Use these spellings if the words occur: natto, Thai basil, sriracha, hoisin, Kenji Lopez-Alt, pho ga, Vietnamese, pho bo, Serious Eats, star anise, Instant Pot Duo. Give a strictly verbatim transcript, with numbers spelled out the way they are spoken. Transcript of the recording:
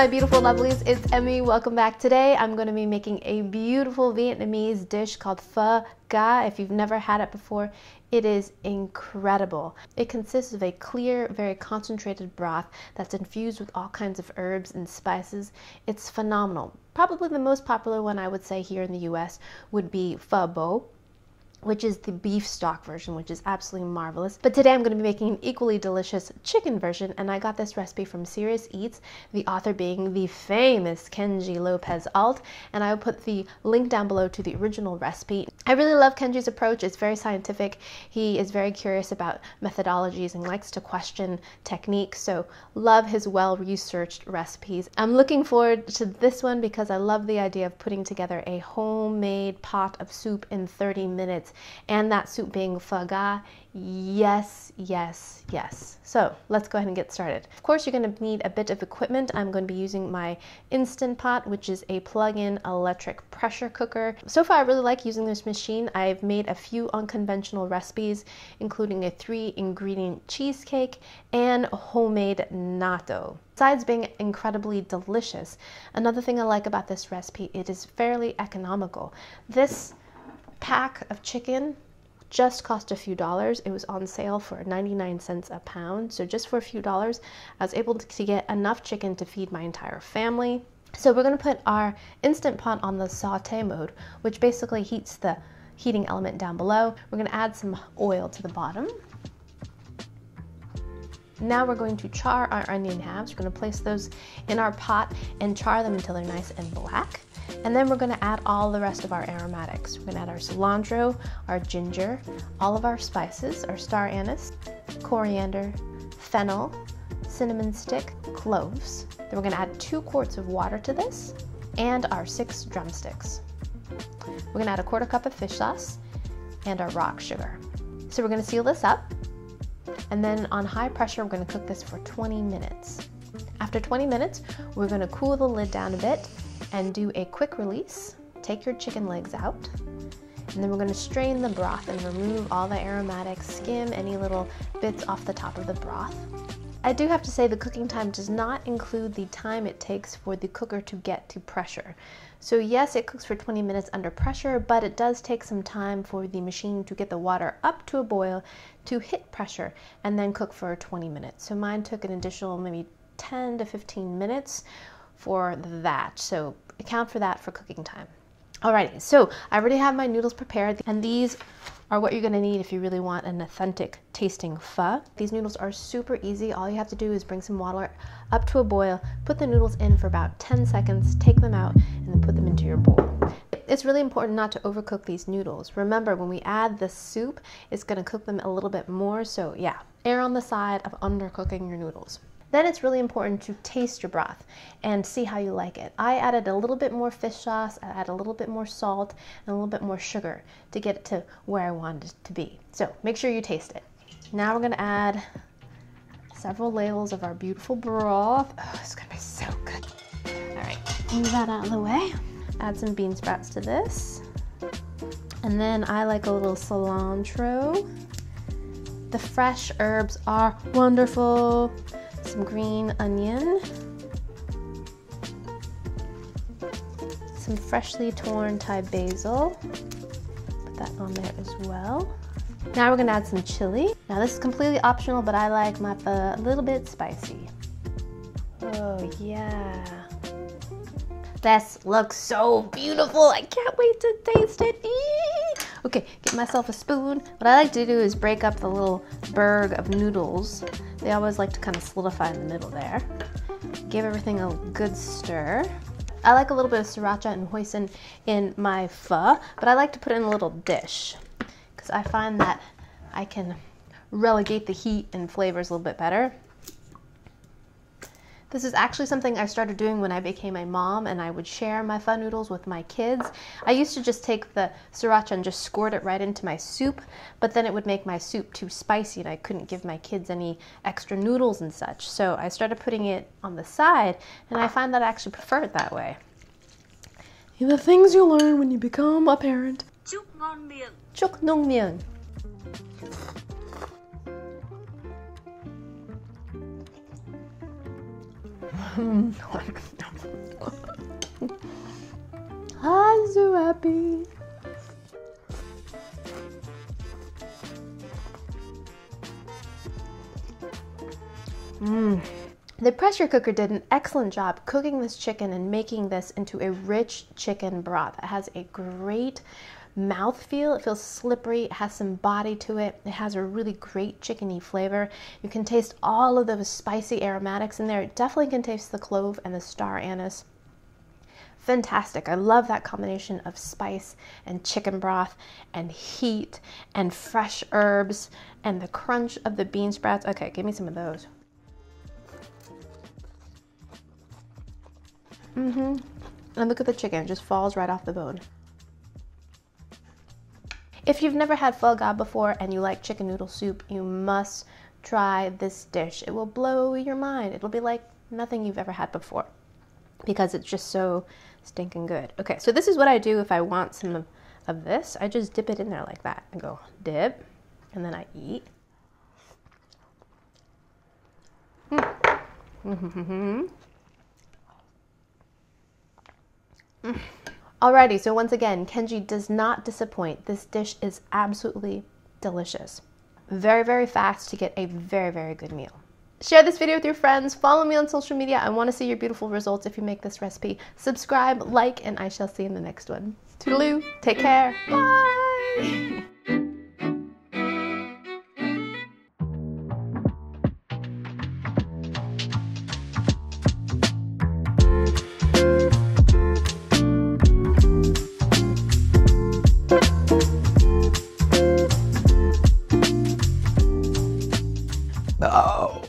my beautiful lovelies, it's Emmy. Welcome back. Today I'm going to be making a beautiful Vietnamese dish called pho ga. If you've never had it before, it is incredible. It consists of a clear, very concentrated broth that's infused with all kinds of herbs and spices. It's phenomenal. Probably the most popular one I would say here in the U S would be pho bo, which is the beef stock version, which is absolutely marvelous. But today I'm going to be making an equally delicious chicken version, and I got this recipe from Serious Eats, the author being the famous Kenji Lopez-Alt, and I will put the link down below to the original recipe. I really love Kenji's approach. It's very scientific. He is very curious about methodologies and likes to question techniques, so love his well-researched recipes. I'm looking forward to this one because I love the idea of putting together a homemade pot of soup in thirty minutes. And that soup being pho ga. Yes, yes, yes. So let's go ahead and get started. Of course, you're going to need a bit of equipment. I'm going to be using my Instant Pot, which is a plug-in electric pressure cooker. So far, I really like using this machine. I've made a few unconventional recipes, including a three-ingredient cheesecake and homemade natto. Besides being incredibly delicious, another thing I like about this recipe, it is fairly economical. This pack of chicken just cost a few dollars. It was on sale for ninety-nine cents a pound. So just for a few dollars, I was able to get enough chicken to feed my entire family. So we're going to put our Instant Pot on the saute mode, which basically heats the heating element down below. We're going to add some oil to the bottom. Now we're going to char our onion halves. We're going to place those in our pot and char them until they're nice and black. And then we're going to add all the rest of our aromatics. We're going to add our cilantro, our ginger, all of our spices, our star anise, coriander, fennel, cinnamon stick, cloves. Then we're going to add two quarts of water to this and our six drumsticks. We're going to add a quarter cup of fish sauce and our rock sugar. So we're going to seal this up, and then on high pressure, we're going to cook this for twenty minutes. After twenty minutes, we're going to cool the lid down a bit and do a quick release. Take your chicken legs out, and then we're going to strain the broth and remove all the aromatics, skim any little bits off the top of the broth. I do have to say the cooking time does not include the time it takes for the cooker to get to pressure. So yes, it cooks for twenty minutes under pressure, but it does take some time for the machine to get the water up to a boil, to hit pressure, and then cook for twenty minutes. So mine took an additional maybe ten to fifteen minutes for that, so account for that for cooking time. Alrighty, so I already have my noodles prepared, and these are what you're gonna need if you really want an authentic tasting pho. These noodles are super easy. All you have to do is bring some water up to a boil, put the noodles in for about ten seconds, take them out, and then put them into your bowl. It's really important not to overcook these noodles. Remember, when we add the soup, it's gonna cook them a little bit more, so yeah, err on the side of undercooking your noodles. Then it's really important to taste your broth and see how you like it. I added a little bit more fish sauce, I added a little bit more salt, and a little bit more sugar to get it to where I wanted it to be. So make sure you taste it. Now we're gonna add several ladles of our beautiful broth. Oh, it's gonna be so good. All right, move that out of the way. Add some bean sprouts to this. And then I like a little cilantro. The fresh herbs are wonderful. Some green onion, some freshly torn Thai basil, put that on there as well. Now we're gonna add some chili. Now this is completely optional, but I like my pho a little bit spicy. Oh yeah. This looks so beautiful. I can't wait to taste it. Eee! Okay, get myself a spoon. What I like to do is break up the little berg of noodles. They always like to kind of solidify in the middle there. Give everything a good stir. I like a little bit of sriracha and hoisin in my pho, but I like to put it in a little dish because I find that I can relegate the heat and flavors a little bit better. This is actually something I started doing when I became a mom, and I would share my pho noodles with my kids. I used to just take the sriracha and just squirt it right into my soup, but then it would make my soup too spicy and I couldn't give my kids any extra noodles and such. So I started putting it on the side, and I find that I actually prefer it that way. The things you learn when you become a parent. Juknongmyeon. Juknongmyeon. I'm so happy. Mm. The pressure cooker did an excellent job cooking this chicken and making this into a rich chicken broth. It has a great mouthfeel. It feels slippery. It has some body to it. It has a really great chickeny flavor. You can taste all of those spicy aromatics in there. It definitely can taste the clove and the star anise. Fantastic. I love that combination of spice and chicken broth and heat and fresh herbs and the crunch of the bean sprouts. Okay, give me some of those. Mm-hmm. And look at the chicken, it just falls right off the bone. If you've never had pho ga before and you like chicken noodle soup, you must try this dish. It will blow your mind. It'll be like nothing you've ever had before, because it's just so stinking good. Okay, so this is what I do if I want some of, of this. I just dip it in there like that. I go dip, and then I eat. Mm. Mm-hmm. Mm. Alrighty, so once again, Kenji does not disappoint. This dish is absolutely delicious. Very, very fast to get a very, very good meal. Share this video with your friends. Follow me on social media. I want to see your beautiful results if you make this recipe. Subscribe, like, and I shall see you in the next one. Toodaloo. Take care. Bye.